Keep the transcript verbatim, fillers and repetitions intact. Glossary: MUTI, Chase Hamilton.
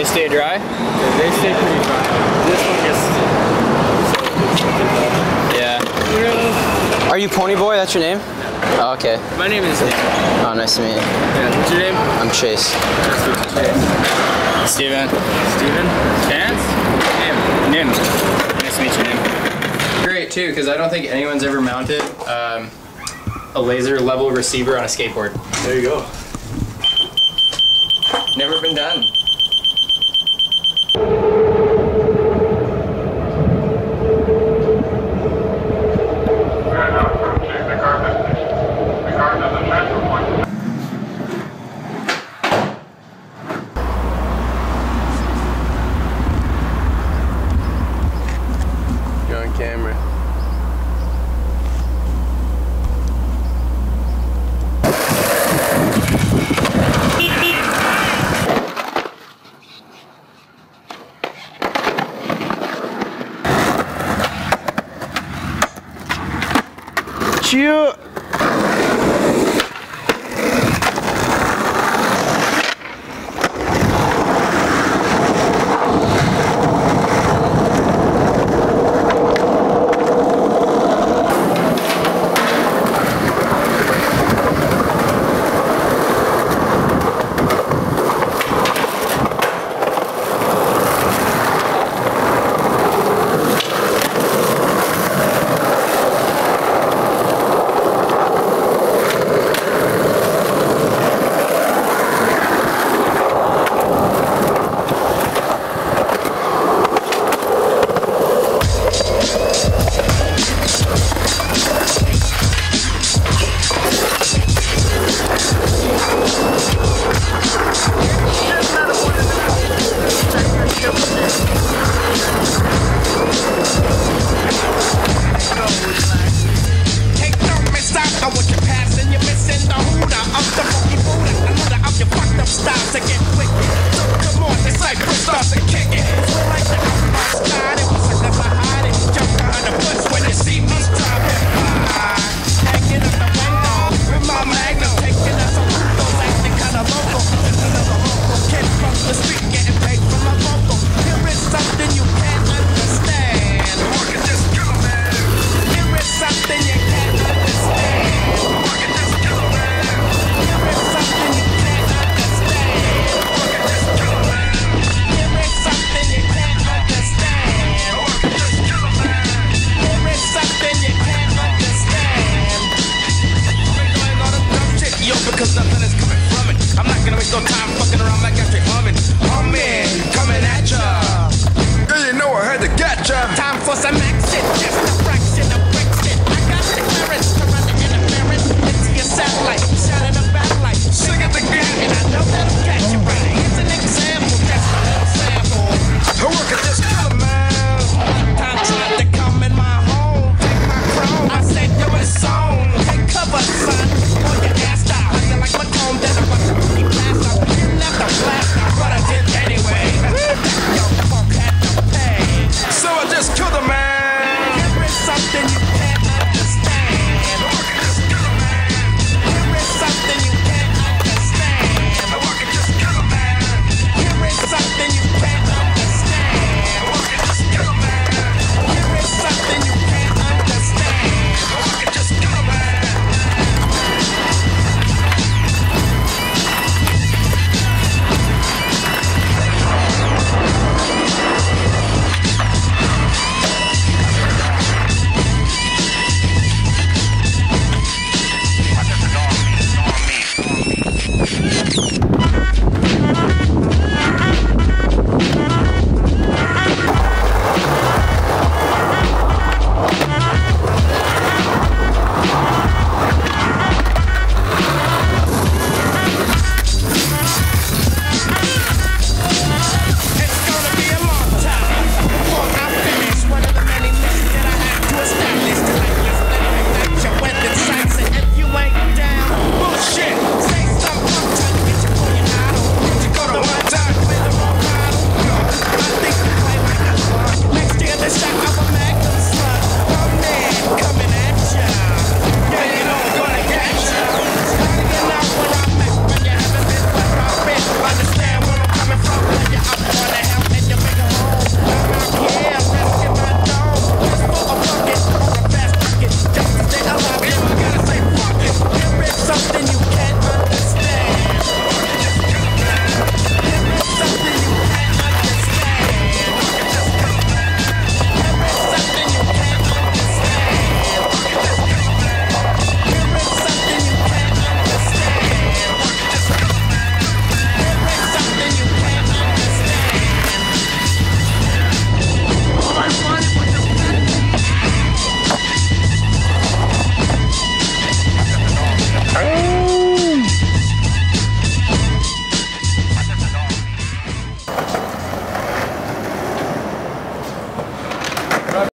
They stay dry? Yeah, they stay yeah. pretty dry. This one gets... Yeah. Are you Pony Boy? That's your name? No. Oh, okay. My name is Nick. Oh, nice to meet you. Yeah, what's your name? I'm Chase. Nice to meet you. Chase. Steven. Steven. Chance? Nim. Nim. Nice to meet you, Nim. Great, too, because I don't think anyone's ever mounted um, a laser-level receiver on a skateboard. There you go. Never been done. You because nothing is coming from it. I'm not gonna waste no time fucking around like I